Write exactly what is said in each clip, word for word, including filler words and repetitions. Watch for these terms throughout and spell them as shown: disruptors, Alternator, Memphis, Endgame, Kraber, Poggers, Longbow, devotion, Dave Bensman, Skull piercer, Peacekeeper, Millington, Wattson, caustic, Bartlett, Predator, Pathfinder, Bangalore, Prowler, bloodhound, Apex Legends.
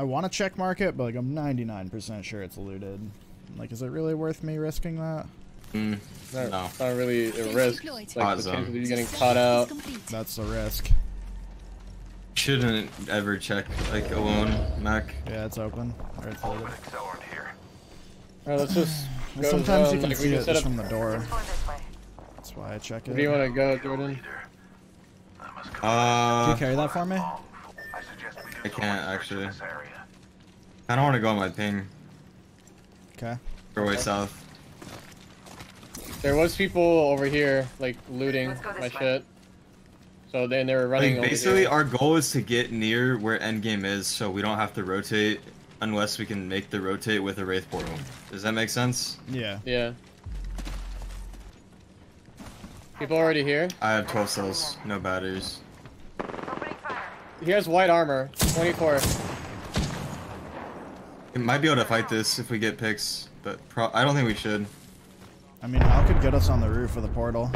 I want to check mark it, but like I'm ninety-nine percent sure it's looted. Like, is it really worth me risking that? Mm, no. It's not really a risk. It's like the chance of you getting caught out. That's the risk. Shouldn't ever check, like, alone, Mac. Yeah, it's open. Or it's loaded. Alright, let's just go. Sometimes well. you can like, see it just from the door. That's why I check it. Where do you want to go, Jordan? Uh, Can you carry that for me? I can't, actually. I don't want to go on my ping. Okay. Go way okay. south. There was people over here, like, looting my way. shit. So then they were running like, over Basically, here. Our goal is to get near where Endgame is, so we don't have to rotate unless we can make the rotate with a Wraith portal. Does that make sense? Yeah. Yeah. People already here? I have twelve cells, no batteries. He has white armor, twenty-four. It might be able to fight this if we get picks, but pro I don't think we should. I mean, how could get us on the roof of the portal?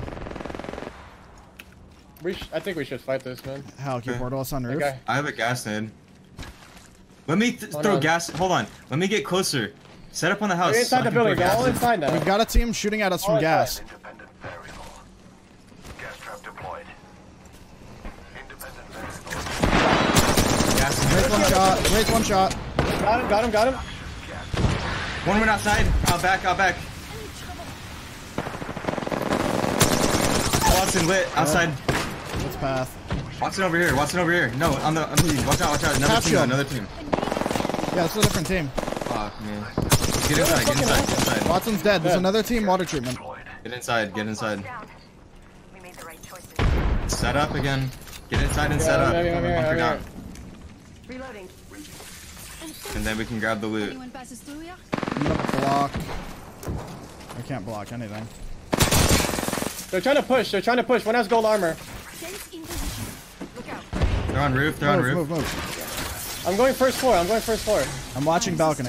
We sh I think we should fight this, man. How can you portal us on the roof? Okay. I have a gas nade. Let me th throw on. gas. Hold on. Let me get closer. Set up on the house. We're inside the building. We're all inside now. We've got a team shooting at us all from gas. Independent variable. Gas trap deployed. Independent variable. Gas. Raise one shot. Raise one shot. Got him. Got him. Got him. One went outside. Out back. Out back. Wattson lit outside. What's path? Wattson over here. Wattson over here. No, I'm the. I'm leading. Watch out! Watch out! Another Half team. Shot. Another team. Yeah, it's a different team. Fuck me. Get inside. Get inside. Get inside. Wattson's dead. There's another team. Water treatment. Get inside. Get inside. We made the right choices. Set up again. Get inside and yeah, set up. Here, here, here, down. Reloading. And then we can grab the loot. I'm gonna block. I can't block anything. They're trying to push. They're trying to push. One has gold armor. They're on roof. They're move, on roof. Move, move. I'm going first floor. I'm going first floor. I'm watching balcony.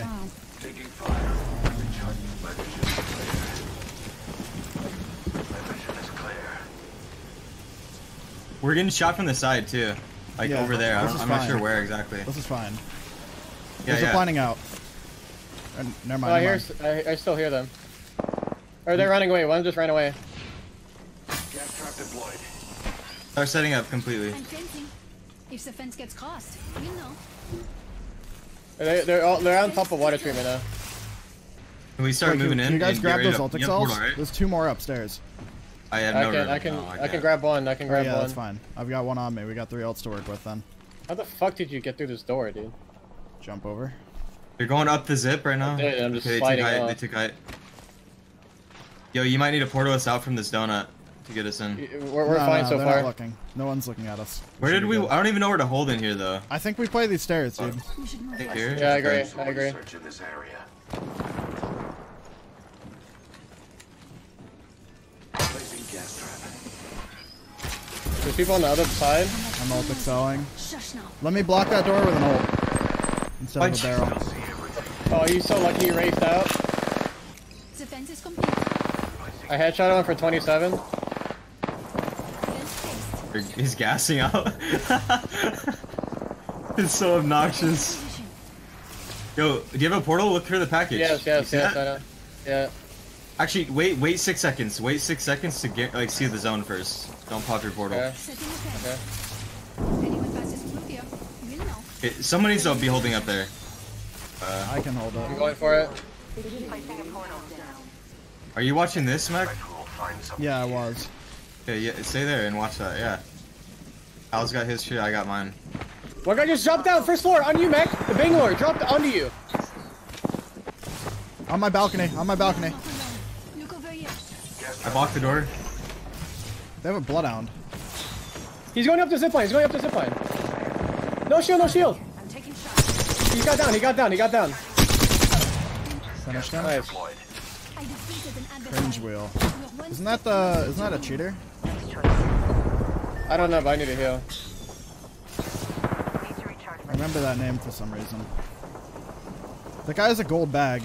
Taking fire. My vision is clear. My vision is clear. We're getting shot from the side too, like yeah, over there. I'm, I'm not sure where exactly. This is fine. Yeah, There's yeah. a planning out. Uh, never mind. Oh, I, never mind. Hear, I, I still hear them. Or they're mm. running away. One just ran away. Gas trap deployed. They're setting up completely. I'm fencing. If the fence gets crossed, you know. They, they're all, they're on top of water treatment now. Can we start Wait, moving can, in? Can you guys grab those Altic cells? Portal, right? There's two more upstairs. I have no I can, room. I can, no, I, I can grab one. I can grab oh, yeah, one. Yeah, that's fine. I've got one on me. We got three ults to work with then. How the fuck did you get through this door, dude? Jump over. You're going up the zip right now. Dude, I'm just okay, sliding they took height. Yo, you might need to portal us out from this donut. To get us in. We're, we're no, fine no, so far. Looking. No one's looking at us. Where did we? Good. I don't even know where to hold in here though. I think we play these stairs, dude. I think here. Yeah, I agree. I agree. In this area. There's people on the other side. I'm ultic selling. Let me block that door with an ult instead of a barrel. Oh, you so lucky you raced out. Defense is complete. I headshot on for twenty-seven. He's gassing out. It's so obnoxious. Yo, do you have a portal? Look through the package. Yes, yes, yes, I know. Yeah. Actually, wait, wait six seconds. Wait six seconds to get like see the zone first. Don't pop your portal. Okay. Okay. Okay, someone needs to be holding up there. Uh, I can hold up. I'm going for it. Are you watching this, Mac? Yeah, I was. Okay, yeah, stay there and watch that, yeah. Al's got his shit, I got mine. One guy just dropped down, first floor, on you, Mac. The Bangalore dropped onto you. On my balcony, on my balcony. I blocked the door. They have a bloodhound. He's going up the zipline, he's going up the zipline. No shield, no shield. I'm taking shots. He got down, he got down, he got down. Finished him. Nice. Cringe wheel. Isn't that the? Isn't that a cheater? I don't know, but I need a heal. I remember that name for some reason. The guy has a gold bag.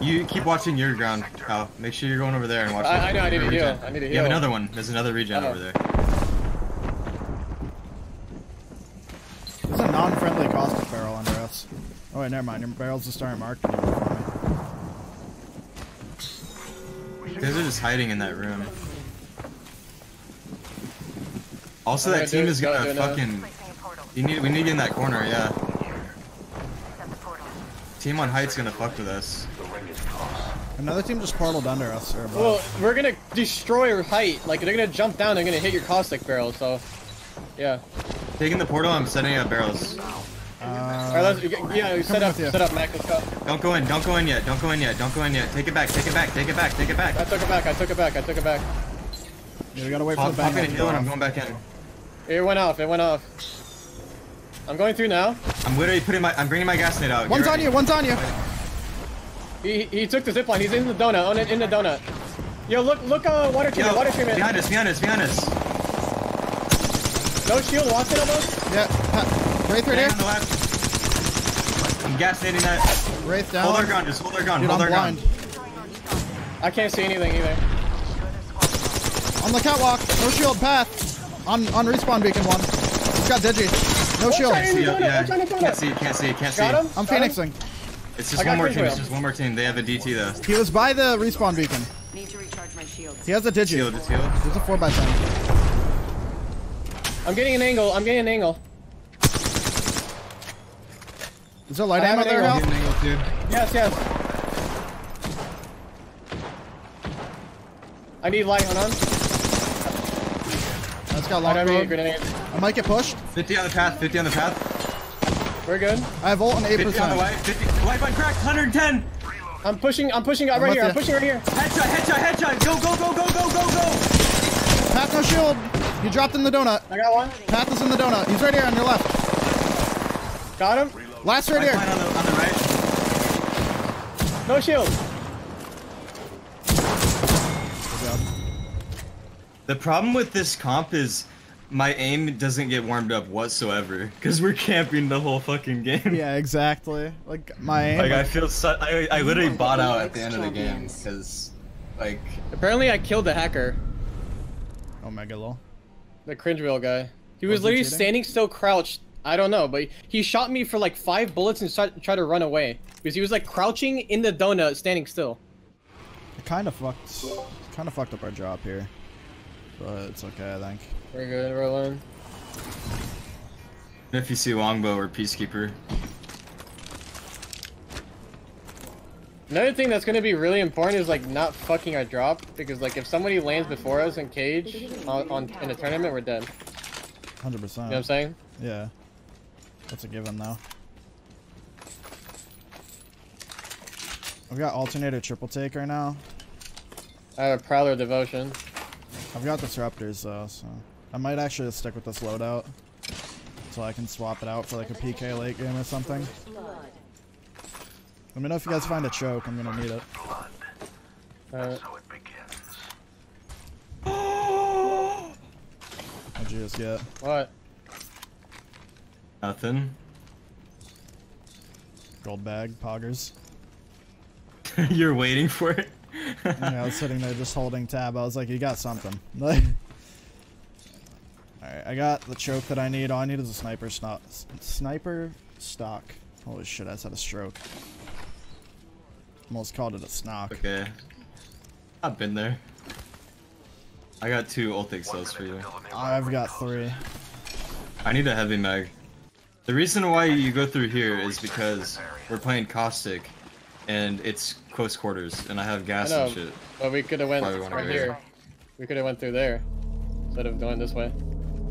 You keep watching your ground, Kyle. Oh, make sure you're going over there and watch. I, I know. I need a heal. I need a heal. You have another one. There's another regen oh. over there. There's a non-friendly caustic barrel under us. barrels. Oh, wait, never mind. Your barrels just aren't marked anymore. Guys are just hiding in that room. Also, that team is gonna fucking. You need. We need you in that corner, yeah. Team on height's gonna fuck with us. Another team just portaled under us. Or well, we're gonna destroy your height. Like they're gonna jump down. They're gonna hit your caustic barrel. So, yeah. Taking the portal. I'm setting up barrels. Uh, All right, let's, yeah, set up, set up, Mac, let's go. Don't go in, don't go in yet, don't go in yet, don't go in yet. Take it back, take it back, take it back, take it back. I took it back, I took it back, I took it back. Yeah, we gotta wait I'll, for the I'm gonna heal and I'm going back in. It went off, it went off. I'm going through now. I'm literally putting my, I'm bringing my gas nade out. One's on you, one's on you. He he took the zipline, he's in the donut, on in the donut. Yo, look, look, uh, water treatment, Yo, water treatment. Behind us, behind us, behind us. No shield, Wattson almost? Yeah. Wraith right here. I'm gas-nading that. Wraith down. Hold our gun, just hold our gun, Dude, hold I'm our blind. gun. I can't see anything either. On the catwalk, no shield, path. On on respawn beacon one. He's got digi. No shield. Can't see, yeah. can't see, can't see, can't see. Him? I'm got phoenixing. Him? It's just one more team, it's just one more team. They have a D T though. He was by the respawn beacon. Need to recharge my shield. He has a digi. Shield, it's healed. There's a four by ten. I'm getting an angle, I'm getting an angle. Is there light ammo there now? Yes, yes. I need light, hold on. That's got light ammo. I might get pushed. fifty on the path, fifty on the path. We're good. I have ult on eight percent. fifty on the way, fifty. Light button cracked, one ten! I'm pushing, I'm pushing right here, I'm pushing right here. Headshot, headshot, headshot! Go, go, go, go, go, go, go! Path no shield! You dropped in the donut. I got one. Path is in the donut. He's right here on your left. Got him. Last right here. On the, on the right. No shield. The problem with this comp is my aim doesn't get warmed up whatsoever because we're camping the whole fucking game. Yeah, exactly. Like my aim. Like I feel so, I I literally bought out at the end of the game because like apparently I killed the hacker. Oh my god, lol. The cringeville guy. He was, was literally he standing still, crouched. I don't know, but he shot me for like five bullets and tried to run away. Because he was like crouching in the donut, standing still. It kind of fucked, kind of fucked up our job here. But it's okay, I think. We're good, we're alone. If you see Longbow or Peacekeeper. Another thing that's going to be really important is like not fucking our drop. Because like if somebody lands before us in cage on, on in a tournament, we're dead. one hundred percent. You know what I'm saying? Yeah. That's a given, though. I've got Alternator triple take right now. I have a Prowler devotion. I've got disruptors, though, so... I might actually just stick with this loadout. So I can swap it out for, like, a P K late game or something. Let me know if you guys find a choke. I'm gonna need it. Alright. What'd you just get? What? Nothing. Gold bag, poggers. You're waiting for it? Yeah, I was sitting there just holding tab. I was like, you got something. Alright, I got the choke that I need. All I need is a sniper snock. Sniper stock. Holy shit, I just had a stroke. Almost called it a snock. Okay. I've been there. I got two ultic cells for you. I've got three. I need a heavy mag. The reason why you go through here is because we're playing caustic, and it's close quarters, and I have gas I know, and shit. But we could have went through right here. We could have went through there instead of going this way.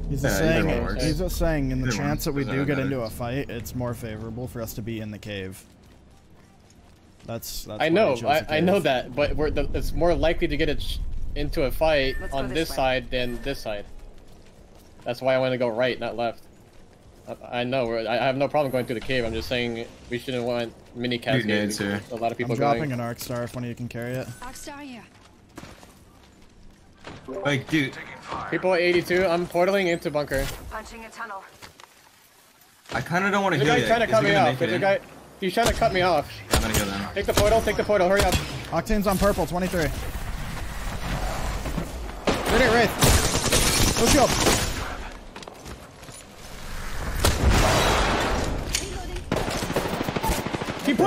He's just yeah, saying, he's just saying, in the either chance one. that we Doesn't do get matter. into a fight, it's more favorable for us to be in the cave. That's. that's I know, I, I know that, but we're the, it's more likely to get it into a fight Let's on this, this side than this side. That's why I want to go right, not left. I know. I have no problem going through the cave. I'm just saying we shouldn't want mini cascades. A lot of people. I'm dropping going. an arc star if one of you can carry it. Arc star, yeah. Like, dude. People at eighty-two. I'm portaling into bunker. Punching a tunnel. I kind of don't want to heal it. He's trying to cut me off. The guy, he's trying to cut me off. I'm gonna go then. Take the portal. Take the portal. Hurry up. Octane's on purple. twenty-three. Right here, Wraith. Push up.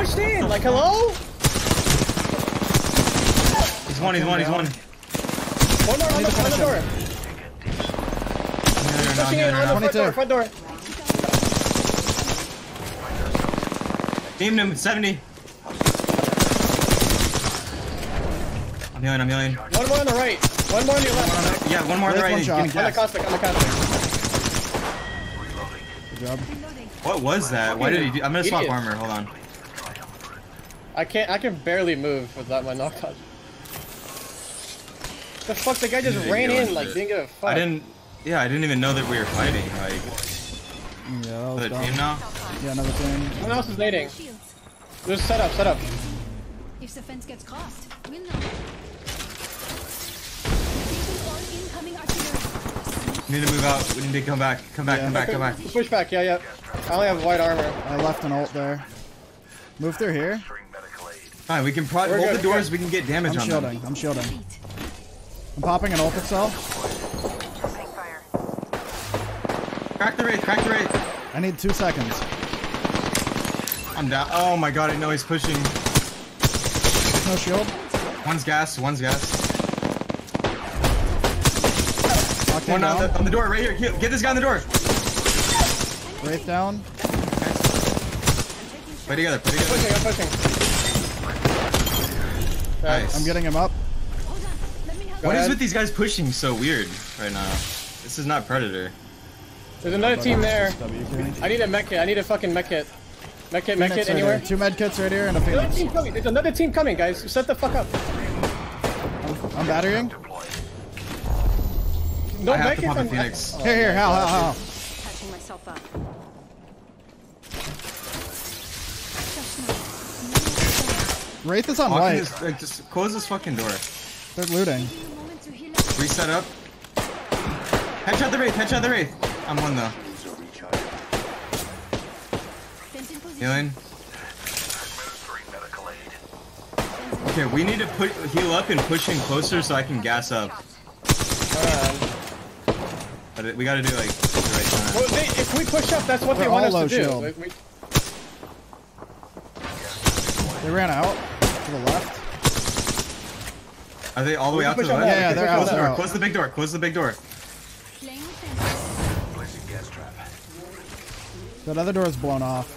pushed in. Like, hello? He's one, he's one, he's one. One more on the front door. He's pushing in on the front door, front door. Beamed him, seventy. I'm healing, I'm healing. One more on the right. One more on your left. Yeah, one more on the right. On the caustic, on the caustic. Good job. What was that? Why did he do? I'm gonna swap armor, hold on. I can't, I can barely move without my knockout. The fuck, the guy just ran in, like, didn't give a fuck. I didn't, yeah, I didn't even know that we were fighting, like. Yeah, that was dumb. Team now? Yeah, another team. Someone else is nading. Just set up, set up. If the fence gets crossed, we'll know. We need to move out, we need to come back, come back, yeah. come back, come back. Push back, yeah, yeah. I only have white armor. I left an ult there. Move through here. Alright, we can probably hold the doors, we can get damage on them. I'm shielding, I'm shielding. I'm popping an ult itself. Crack the wraith, crack the wraith. I need two seconds. I'm down. Oh my god, I know he's pushing. There's no shield. One's gas, one's gas. One on the, on the door, right here. Get, get this guy on the door. Wraith down. Okay. Play together, play together. I'm pushing, I'm pushing. Nice. I'm getting him up. What is with these guys pushing so weird right now? This is not Predator. There's another team there. I need a mech kit. I need a fucking mech kit. Mech kit, mech kit, anywhere. Two med kits right here and a Phoenix. There's another team coming, guys. Set the fuck up. I'm battering. No, I have to pop the Phoenix. Here, here, how, how, how. Catching myself up. Wraith is on light. Is, like, just close this fucking door. They're looting. Reset up. Headshot the Wraith, headshot the Wraith. I'm one though. Healing. Okay, we need to put, heal up and push in closer so I can gas up. Alright. But we gotta do like the right time. Well, they, if we push up, that's what We're they want us to shield. do. Like, we... They ran out to the left. Are they all the we way out to the left? Yeah, yeah, they're out. Close the door. Close the big door. Close the big door. That other door is blown off.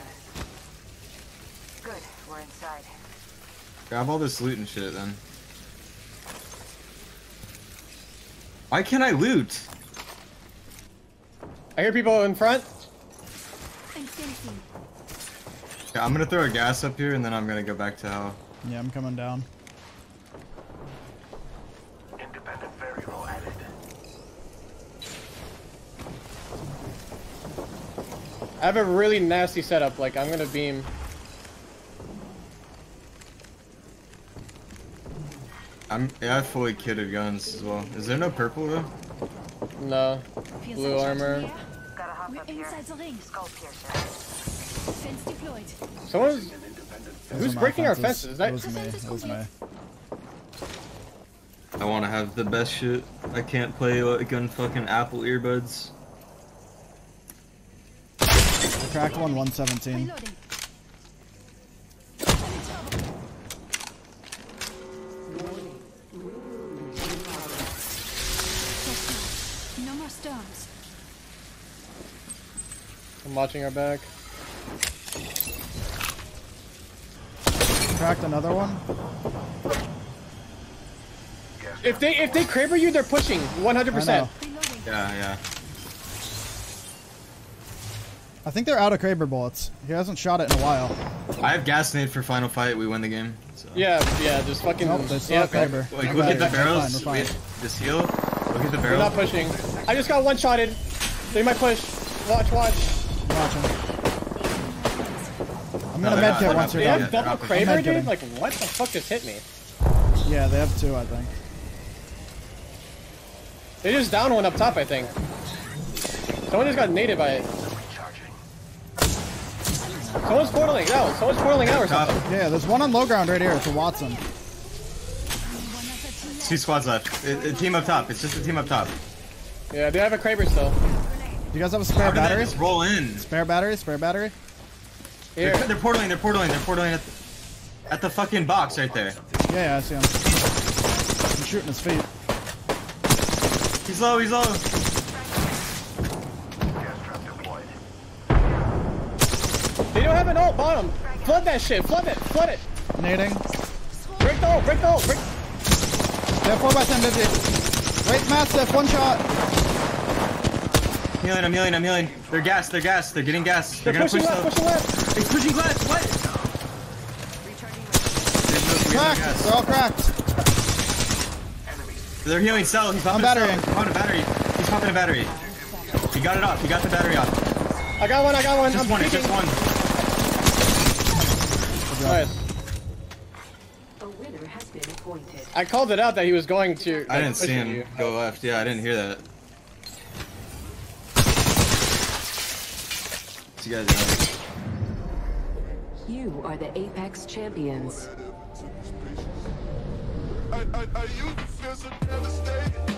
Good, we're inside. Grab all this loot and shit then. Why can't I loot? I hear people in front. Yeah, I'm gonna throw a gas up here and then I'm gonna go back to hell. Yeah, I'm coming down. Independent variable added. I have a really nasty setup, like I'm gonna beam. I'm yeah, I fully kitted guns as well. Is there no purple though? No. Blue armor. Gotta hop up here. Skull piercer. Fence deployed. Someone's... Who's breaking our fences? Is that... It was me. It was me. I want to have the best shit. I can't play like on fucking Apple earbuds. I cracked one, one seventeen. I'm watching our back. Cracked another one. If they if they Kraber you, they're pushing one hundred percent. Yeah, yeah. I think they're out of Kraber bullets. He hasn't shot it in a while. I have gas nade for final fight. We win the game. So. Yeah, yeah. Just fucking. Nope, they still yeah, Kraber. Like, look at the barrels. We're fine, we're fine. Wait, just heal. Look at the barrels. We're not pushing. I just got one shotted. They might push. Watch, watch. Watching. I'm gonna no, med kit once you're done. They have double Kraber, dude? Like, what the fuck just hit me? Yeah, they have two, I think. They just downed one up top, I think. Someone just got naded by it. Someone's portaling out. Someone's portaling out or something. Yeah, there's one on low ground right here. It's a Wattson. Two squads left. A, a team up top. It's just a team up top. Yeah, they have a Kraber still. You guys have a spare battery? Roll in. Spare battery, spare battery. Here. They're, they're portaling, they're portaling, they're portaling at the, at the fucking box right there. Yeah, yeah, I see him. I'm shooting his feet. He's low, he's low. They don't have an ult, bottom. Flood that shit, flood it, flood it. Nading. Break the ult, break the ult, break. They're four by ten fifty. Wait, Mastiff, one shot. I'm healing, I'm healing, I'm healing. They're gassed, they're gassed, they're getting gassed. They're, they're gonna push left, push left. They're pushing left, what? They're, cracked. They're all cracked. They're healing cell, he's popping battery. He's popping a battery. He's popping a battery. He got it off, he got the battery off. I got one, I got one. Just I'm one, peeking. Just one. Alright. I called it out that he was going to. I didn't see him you. go left. Yeah, I didn't hear that. You guys are. You are the Apex champions. Are, are, are you the